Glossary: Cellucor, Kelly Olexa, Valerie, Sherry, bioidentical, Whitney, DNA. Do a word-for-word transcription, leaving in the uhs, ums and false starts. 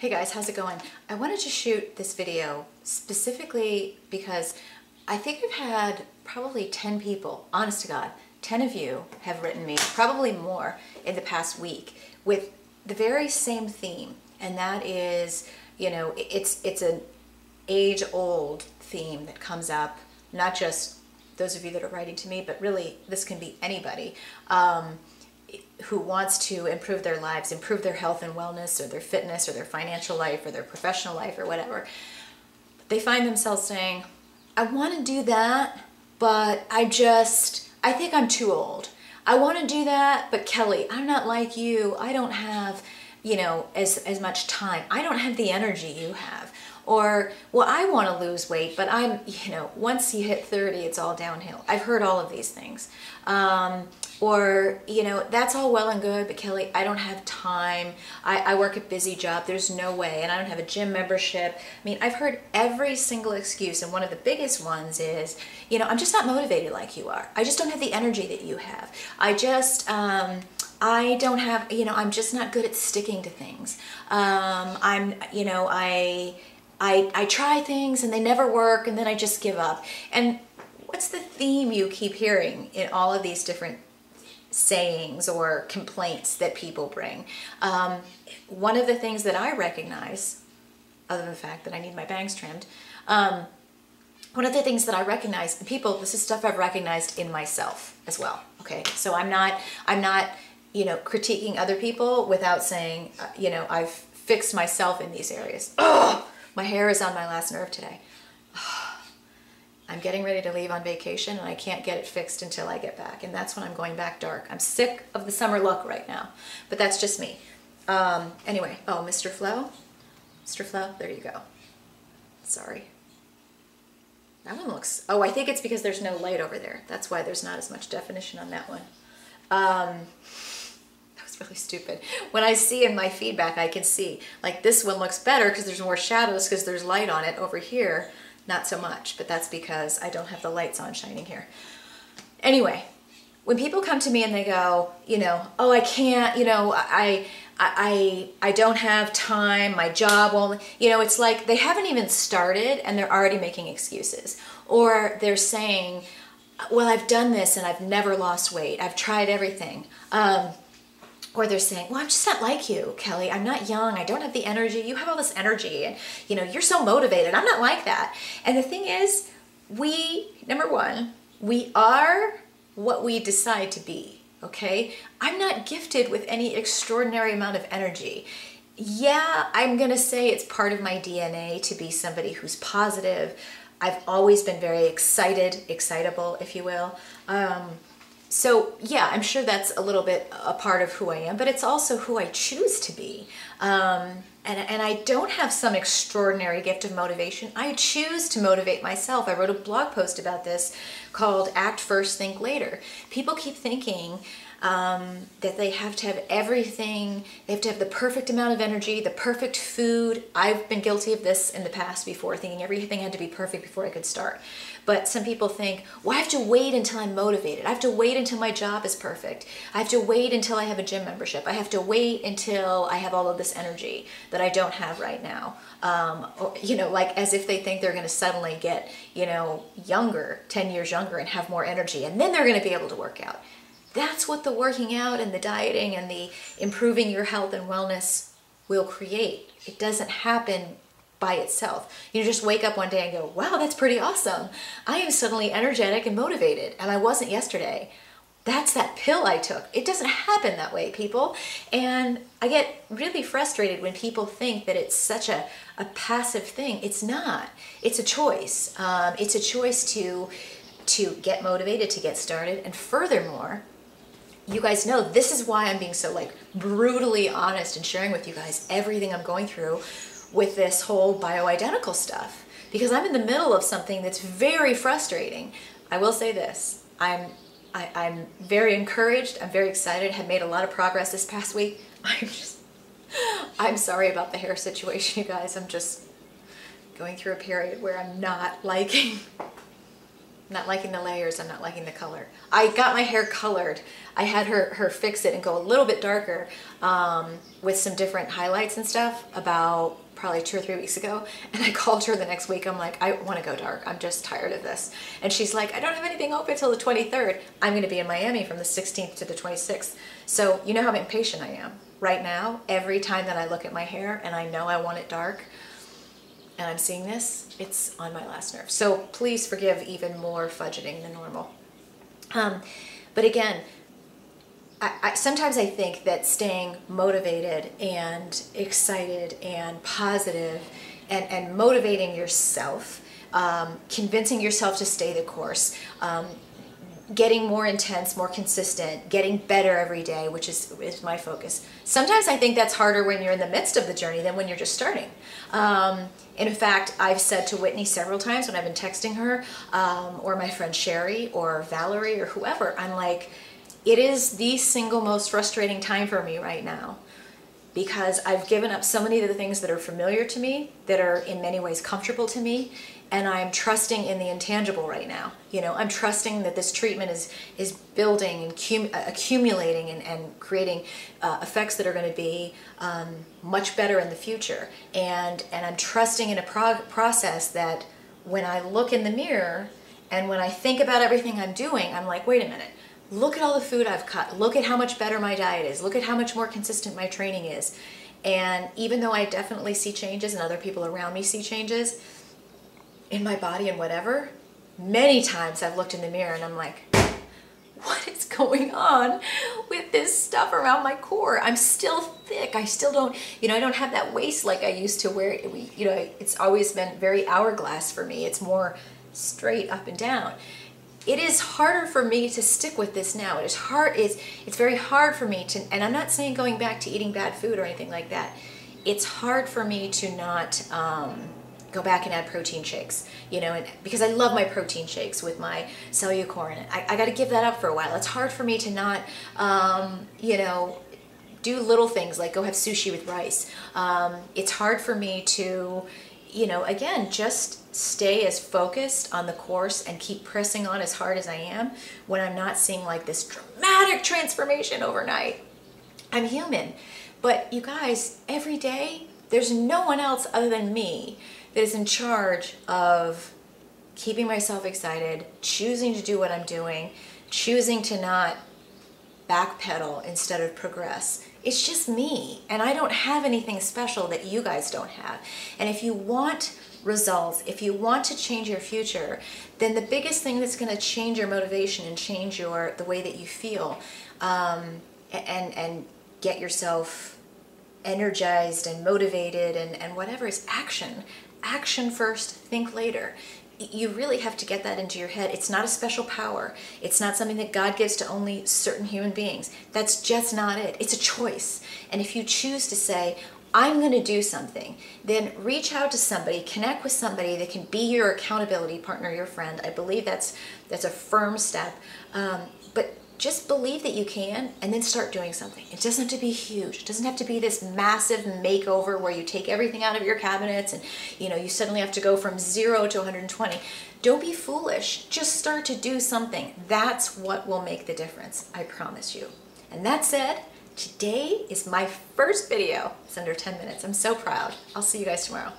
Hey guys, how's it going? I wanted to shoot this video specifically because I think I've had probably ten people, honest to God, ten of you have written me, probably more, in the past week with the very same theme, and that is, you know, it's it's an age-old theme that comes up, not just those of you that are writing to me, but really this can be anybody. Um, who wants to improve their lives, improve their health and wellness, or their fitness, or their financial life, or their professional life, or whatever. But they find themselves saying, I want to do that, but I just, I think I'm too old. I want to do that, but Kelly, I'm not like you. I don't have, you know, as, as much time. I don't have the energy you have. Or, well, I want to lose weight, but I'm, you know, once you hit thirty, it's all downhill. I've heard all of these things. Um, or, you know, that's all well and good, but Kelly, I don't have time. I, I work a busy job. There's no way. And I don't have a gym membership. I mean, I've heard every single excuse. And one of the biggest ones is, you know, I'm just not motivated like you are. I just don't have the energy that you have. I just... Um, I don't have, you know, I'm just not good at sticking to things. Um, I'm, you know, I, I, I try things and they never work, and then I just give up. And what's the theme you keep hearing in all of these different sayings or complaints that people bring? Um, one of the things that I recognize, other than the fact that I need my bangs trimmed, um, one of the things that I recognize in people, this is stuff I've recognized in myself as well. Okay, so I'm not, I'm not, you know, critiquing other people without saying, uh, you know, I've fixed myself in these areas. Ugh, my hair is on my last nerve today. Ugh, I'm getting ready to leave on vacation and I can't get it fixed until I get back. And that's when I'm going back dark. I'm sick of the summer look right now, but that's just me. Um, anyway, oh, Mister Flo, Mister Flo, there you go. Sorry. That one looks, oh, I think it's because there's no light over there. That's why there's not as much definition on that one. Um, that was really stupid. When I see in my feedback, I can see, like, this one looks better because there's more shadows because there's light on it. Over here, not so much, but that's because I don't have the lights on shining here. Anyway, when people come to me and they go, you know, oh, I can't, you know, I, I, I don't have time, my job won't, you know, it's like they haven't even started and they're already making excuses. Or they're saying, well, I've done this and I've never lost weight. I've tried everything. Um, or they're saying, well, I'm just not like you, Kelly. I'm not young. I don't have the energy. You have all this energy and, you know, you're so motivated. I'm not like that. And the thing is, we, number one, we are what we decide to be, okay? I'm not gifted with any extraordinary amount of energy. Yeah, I'm going to say it's part of my D N A to be somebody who's positive. I've always been very excited, excitable, if you will. Um, so yeah, I'm sure that's a little bit a part of who I am, but it's also who I choose to be. Um, and, and I don't have some extraordinary gift of motivation. I choose to motivate myself. I wrote a blog post about this called Act First, Think Later. People keep thinking um, that they have to have everything. They have to have the perfect amount of energy, the perfect food. I've been guilty of this in the past before, thinking everything had to be perfect before I could start. But some people think, well, I have to wait until I'm motivated. I have to wait until my job is perfect. I have to wait until I have a gym membership. I have to wait until I have all of this energy that I don't have right now. Um, or, you know, like as if they think they're going to suddenly get, you know, younger, ten years younger and have more energy, and then they're going to be able to work out. That's what the working out and the dieting and the improving your health and wellness will create. It doesn't happen by itself. You just wake up one day and go, wow, that's pretty awesome. I am suddenly energetic and motivated, and I wasn't yesterday. That's that pill I took. It doesn't happen that way, people. And I get really frustrated when people think that it's such a, a passive thing. It's not. It's a choice. Um, it's a choice to, to get motivated, to get started. And furthermore, you guys know this is why I'm being so like brutally honest and sharing with you guys everything I'm going through with this whole bioidentical stuff, because I'm in the middle of something that's very frustrating. I will say this, I'm, I, I'm very encouraged, I'm very excited, have made a lot of progress this past week. I'm just, I'm sorry about the hair situation, you guys. I'm just going through a period where I'm not liking not liking the layers, I'm not liking the color. I got my hair colored. I had her, her fix it and go a little bit darker um, with some different highlights and stuff about probably two or three weeks ago. And I called her the next week. I'm like, I want to go dark. I'm just tired of this. And she's like, I don't have anything open till the twenty-third. I'm going to be in Miami from the sixteenth to the twenty-sixth. So you know how impatient I am right now. Every time that I look at my hair and I know I want it dark, and I'm seeing this, it's on my last nerve. So please forgive even more fudgeting than normal. Um, but again, I, I, sometimes I think that staying motivated and excited and positive and, and motivating yourself, um, convincing yourself to stay the course, um, getting more intense, more consistent, getting better every day, which is, is my focus. Sometimes I think that's harder when you're in the midst of the journey than when you're just starting. Um, in fact, I've said to Whitney several times when I've been texting her, um, or my friend Sherry or Valerie or whoever, I'm like, it is the single most frustrating time for me right now because I've given up so many of the things that are familiar to me, that are in many ways comfortable to me, and I'm trusting in the intangible right now. You know, I'm trusting that this treatment is is building and cum accumulating and, and creating uh, effects that are going to be um, much better in the future. And, and I'm trusting in a prog process that when I look in the mirror and when I think about everything I'm doing, I'm like, wait a minute, look at all the food I've cut. Look at how much better my diet is. Look at how much more consistent my training is. And even though I definitely see changes and other people around me see changes, in my body and whatever, many times I've looked in the mirror and I'm like, what is going on with this stuff around my core? I'm still thick. I still don't, you know, I don't have that waist like I used to where, you know, it's always been very hourglass for me. It's more straight up and down. It is harder for me to stick with this now. It is hard, it's, it's very hard for me to, and I'm not saying going back to eating bad food or anything like that. It's hard for me to not, um, go back and add protein shakes, you know, and because I love my protein shakes with my Cellucor in it. I, I got to give that up for a while. It's hard for me to not, um, you know, do little things like go have sushi with rice. Um, it's hard for me to, you know, again, just stay as focused on the course and keep pressing on as hard as I am when I'm not seeing like this dramatic transformation overnight. I'm human, but you guys, every day, there's no one else other than me that is in charge of keeping myself excited, choosing to do what I'm doing, choosing to not backpedal instead of progress. It's just me, and I don't have anything special that you guys don't have. And if you want results, if you want to change your future, then the biggest thing that's going to change your motivation and change your the way that you feel, um, and and get yourself energized and motivated and, and whatever is action. Action first, think later. You really have to get that into your head. It's not a special power. It's not something that God gives to only certain human beings. That's just not it. It's a choice. And if you choose to say, I'm going to do something, then reach out to somebody, connect with somebody that can be your accountability partner, your friend. I believe that's, that's a firm step. Um, but just believe that you can and then start doing something. It doesn't have to be huge. It doesn't have to be this massive makeover where you take everything out of your cabinets and you know you suddenly have to go from zero to one hundred twenty. Don't be foolish. Just start to do something. That's what will make the difference. I promise you. And that said, today is my first video. It's under ten minutes. I'm so proud. I'll see you guys tomorrow.